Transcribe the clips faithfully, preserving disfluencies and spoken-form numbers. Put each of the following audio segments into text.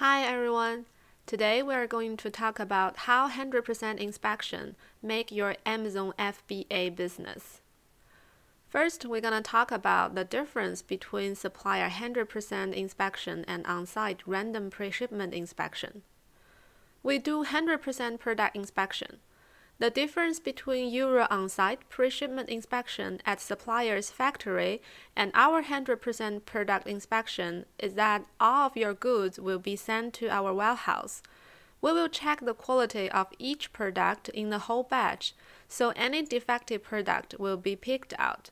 Hi everyone! Today we are going to talk about how one hundred percent inspection make your Amazon F B A business. First, we're going to talk about the difference between supplier one hundred percent inspection and on-site random pre-shipment inspection. We do one hundred percent product inspection. The difference between your on-site pre-shipment inspection at supplier's factory and our one hundred percent product inspection is that all of your goods will be sent to our warehouse. We will check the quality of each product in the whole batch, so any defective product will be picked out.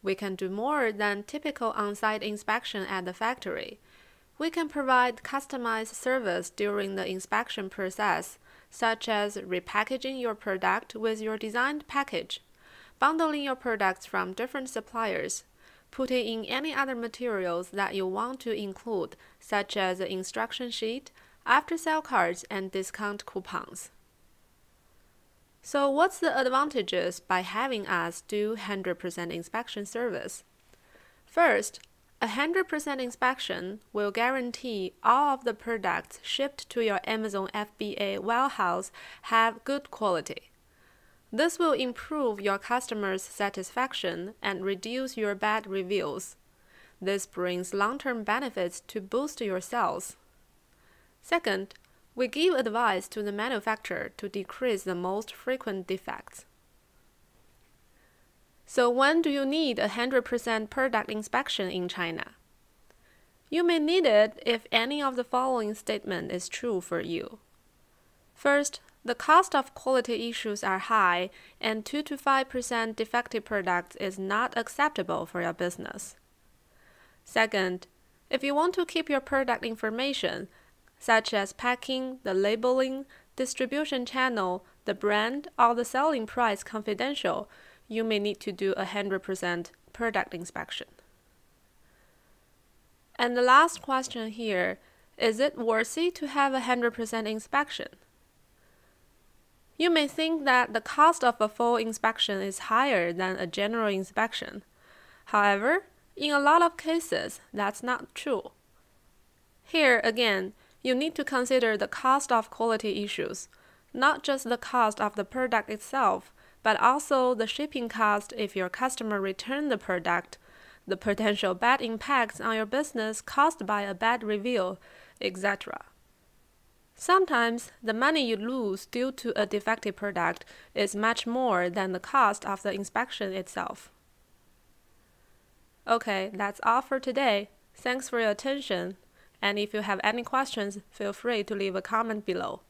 We can do more than typical on-site inspection at the factory. We can provide customized service during the inspection process, such as repackaging your product with your designed package, bundling your products from different suppliers, putting in any other materials that you want to include, such as the instruction sheet, after-sale cards, and discount coupons. So what's the advantages by having us do one hundred percent inspection service? First, a one hundred percent inspection will guarantee all of the products shipped to your Amazon F B A warehouse have good quality. This will improve your customers' satisfaction and reduce your bad reviews. This brings long-term benefits to boost your sales. Second, we give advice to the manufacturer to decrease the most frequent defects. So when do you need a one hundred percent product inspection in China? You may need it if any of the following statement is true for you. First, the cost of quality issues are high and two to five percent defective products is not acceptable for your business. Second, if you want to keep your product information, such as packing, the labeling, distribution channel, the brand, or the selling price confidential, you may need to do a one hundred percent product inspection. And the last question here, is it worthy to have a one hundred percent inspection? You may think that the cost of a full inspection is higher than a general inspection. However, in a lot of cases, that's not true. Here again, you need to consider the cost of quality issues, not just the cost of the product itself, but also the shipping cost if your customer returns the product, the potential bad impacts on your business caused by a bad review, et cetera. Sometimes the money you lose due to a defective product is much more than the cost of the inspection itself. Okay, that's all for today. Thanks for your attention. And if you have any questions, feel free to leave a comment below.